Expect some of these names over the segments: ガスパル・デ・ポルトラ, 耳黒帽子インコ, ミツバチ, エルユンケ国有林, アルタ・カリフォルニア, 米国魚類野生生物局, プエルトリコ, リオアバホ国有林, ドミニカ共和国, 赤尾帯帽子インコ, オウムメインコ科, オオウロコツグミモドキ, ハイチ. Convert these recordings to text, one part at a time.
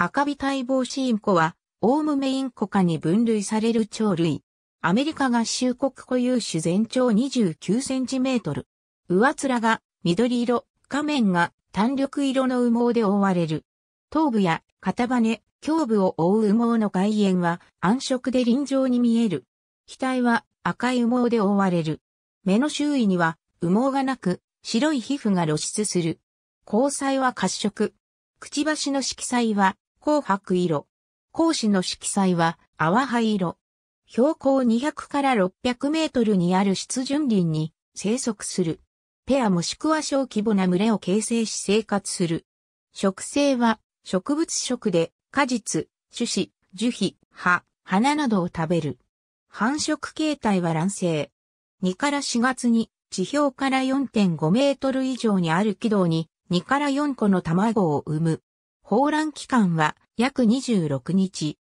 赤尾帯帽子インコは、オウムメインコ科に分類される鳥類。アメリカ合衆国固有種全長29センチメートル。上面が緑色、下面が単緑色の羽毛で覆われる。頭部や肩羽、胸部を覆う羽毛の外縁は暗色で輪状に見える。額は赤い羽毛で覆われる。目の周囲には羽毛がなく、白い皮膚が露出する。虹彩は褐色。くちばしの色彩は紅白色。口歯の色彩は淡灰色。標高200から600メートルにある湿潤林に生息する。ペアもしくは小規模な群れを形成し生活する。食性は植物食で果実、種子、樹皮、葉、花などを食べる。繁殖形態は卵生。2から4月に地表から 4.5 メートル以上にある軌道に2から4個の卵を産む。抱卵期間は約26日。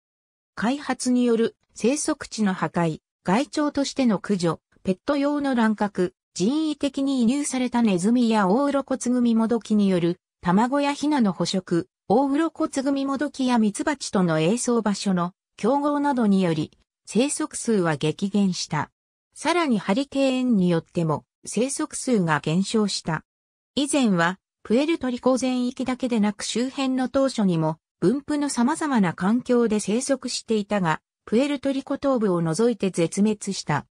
開発による生息地の破壊、害鳥としての駆除、ペット用の乱獲、人為的に移入されたネズミやオオウロコツグミモドキによる卵やヒナの捕食、オオウロコツグミモドキやミツバチとの営巣場所の競合などにより生息数は激減した。さらにハリケーンによっても生息数が減少した。以前はプエルトリコ全域だけでなく周辺の島嶼にも分布の様々な環境で生息していたが、プエルトリコ東部を除いて絶滅した。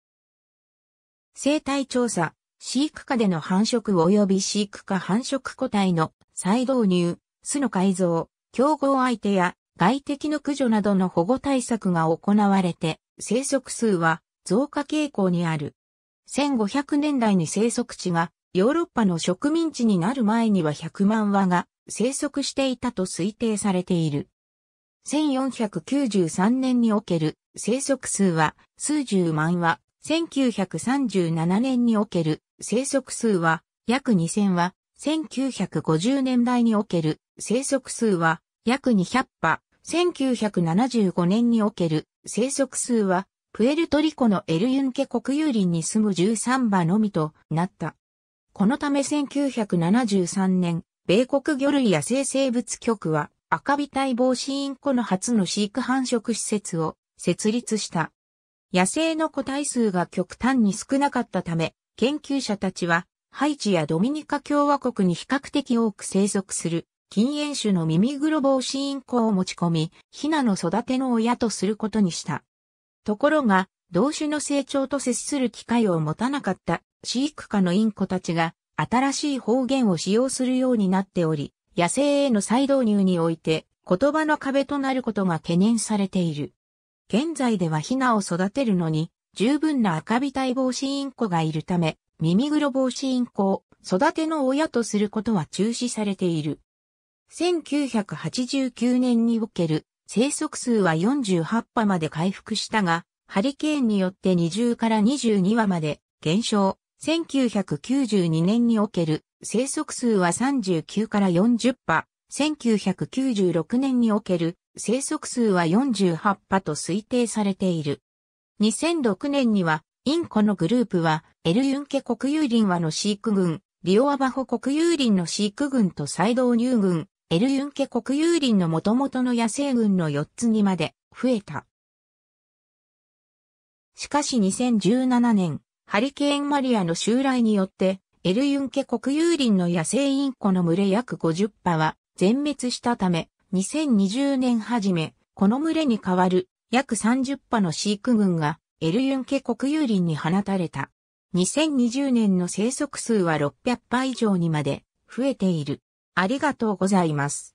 生態調査、飼育下での繁殖及び飼育下繁殖個体の再導入、巣の改造、競合相手や外敵の駆除などの保護対策が行われて、生息数は増加傾向にある。1500年代に生息地がヨーロッパの植民地になる前には100万羽が生息していたと推定されている。1493年における生息数は数十万羽、1937年における生息数は約2000羽、1950年代における生息数は約200羽、1975年における生息数はプエルトリコのエルユンケ国有林に住む13羽のみとなった。このため1973年、米国魚類野生生物局は赤尾帯帽子インコの初の飼育繁殖施設を設立した。野生の個体数が極端に少なかったため、研究者たちはハイチやドミニカ共和国に比較的多く生息する近縁種の耳黒帽子インコを持ち込み、ヒナの育ての親とすることにした。ところが、同種の成長と接する機会を持たなかった飼育下のインコたちが新しい方言を使用するようになっており、野生への再導入において言葉の壁となることが懸念されている。現在ではヒナを育てるのに十分な赤尾帯帽子インコがいるため、耳黒帽子インコを育ての親とすることは中止されている。1989年における生息数は48羽まで回復したが、ハリケーンによって20から22羽まで減少。1992年における生息数は39から40羽、1996年における生息数は48羽と推定されている。2006年にはインコのグループはエルユンケ国有林和の飼育群、リオアバホ国有林の飼育群と再導入群、エルユンケ国有林の元々の野生群の4つにまで増えた。しかし2017年、ハリケーンマリアの襲来によって、エルユンケ国有林の野生インコの群れ約50羽は全滅したため、2020年初め、この群れに代わる約30羽の飼育群がエルユンケ国有林に放たれた。2020年の生息数は600羽以上にまで増えている。ありがとうございます。